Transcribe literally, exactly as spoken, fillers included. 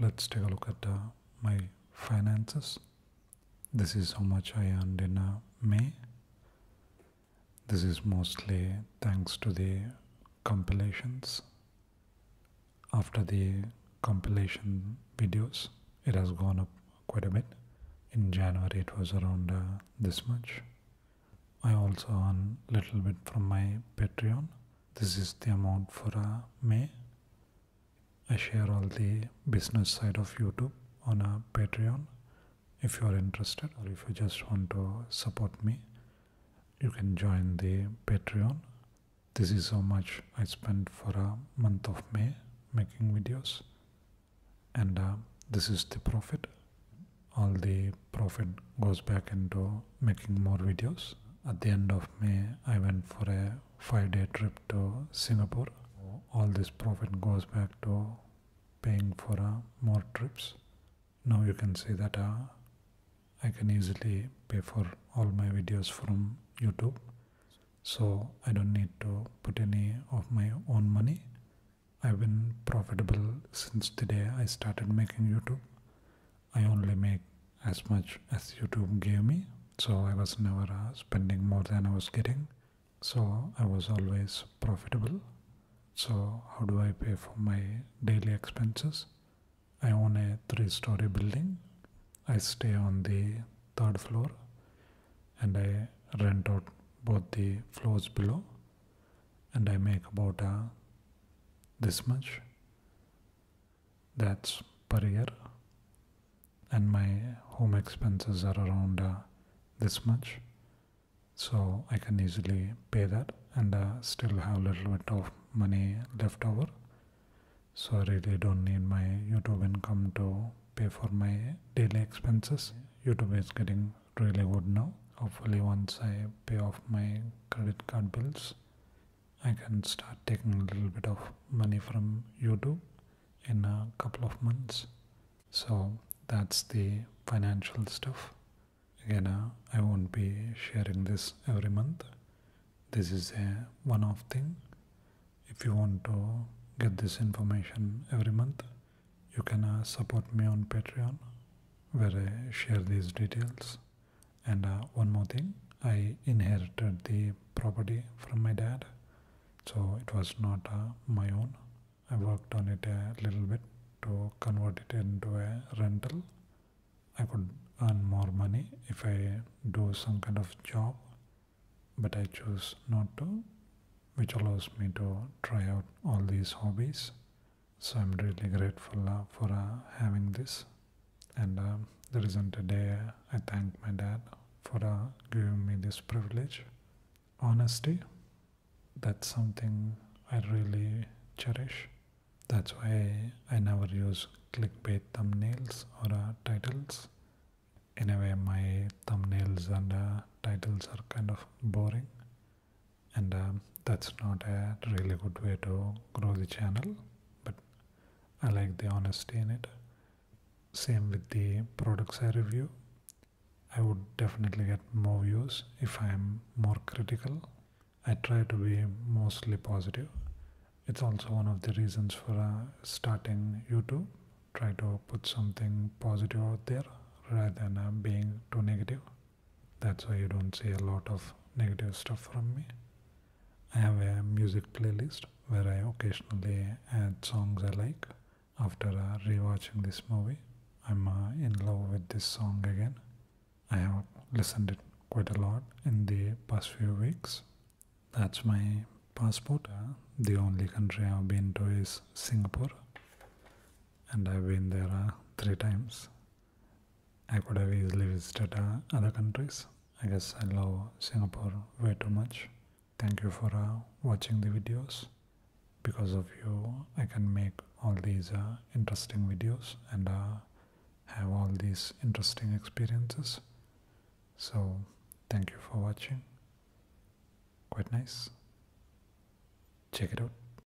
let's take a look at uh, my finances. This is how much I earned in uh, May. This is mostly thanks to the compilations. After the compilation videos, it has gone up quite a bit. In January, it was around uh, this much. I also earn a little bit from my Patreon. This is the amount for uh, May. I share all the business side of YouTube on a Patreon. If you are interested or if you just want to support me, you can join the Patreon. This is how much I spent for a month of May making videos, and uh, this is the profit. All the profit goes back into making more videos. At the end of May, I went for a five-day trip to Singapore. All this profit goes back to paying for uh, more trips. Now you can see that uh, I can easily pay for all my videos from YouTube, so I don't need to put any of my own money. I've been profitable since the day I started making YouTube. I only make as much as YouTube gave me, so I was never uh, spending more than I was getting, so I was always profitable. So how do I pay for my daily expenses? I own a three-story building. I stay on the third floor and I rent out both the floors below, and I make about uh, this much. That's per year, and my home expenses are around uh, this much, so I can easily pay that and uh, still have a little bit of money left over. So I really don't need my YouTube income to pay for my daily expenses. YouTube is getting really good now. Hopefully once I pay off my credit card bills, I can start taking a little bit of money from YouTube in a couple of months. So that's the financial stuff. Again, uh, I won't be sharing this every month. This is a one-off thing. If you want to get this information every month, you can uh, support me on Patreon, where I share these details. And uh, one more thing, I inherited the property from my dad, so it was not uh, my own. I worked on it a little bit to convert it into a rental. I could earn more money if I do some kind of job, but I choose not to, which allows me to try out all these hobbies. So I'm really grateful uh, for uh, having this. And uh, there isn't a day I thank my dad for uh, giving me this privilege. Honesty, that's something I really cherish. That's why I never use clickbait thumbnails or uh, titles. In a way, my thumbnails and uh, titles are kind of boring, and uh, that's not a really good way to grow the channel, but I like the honesty in it. Same with the products I review. I would definitely get more views if I am more critical. I try to be mostly positive. It's also one of the reasons for uh, starting YouTube. Try to put something positive out there rather than uh, being too negative. That's why you don't see a lot of negative stuff from me. I have a music playlist where I occasionally add songs I like. After uh, rewatching this movie, I'm uh, in love with this song again. I have listened it quite a lot in the past few weeks. That's my passport. Uh, the only country I've been to is Singapore, and I've been there uh, three times. I could have easily visited uh, other countries. I guess I love Singapore way too much. Thank you for uh, watching the videos. Because of you, I can make all these uh, interesting videos and uh, have all these interesting experiences. So, thank you for watching. Quite nice. Check it out.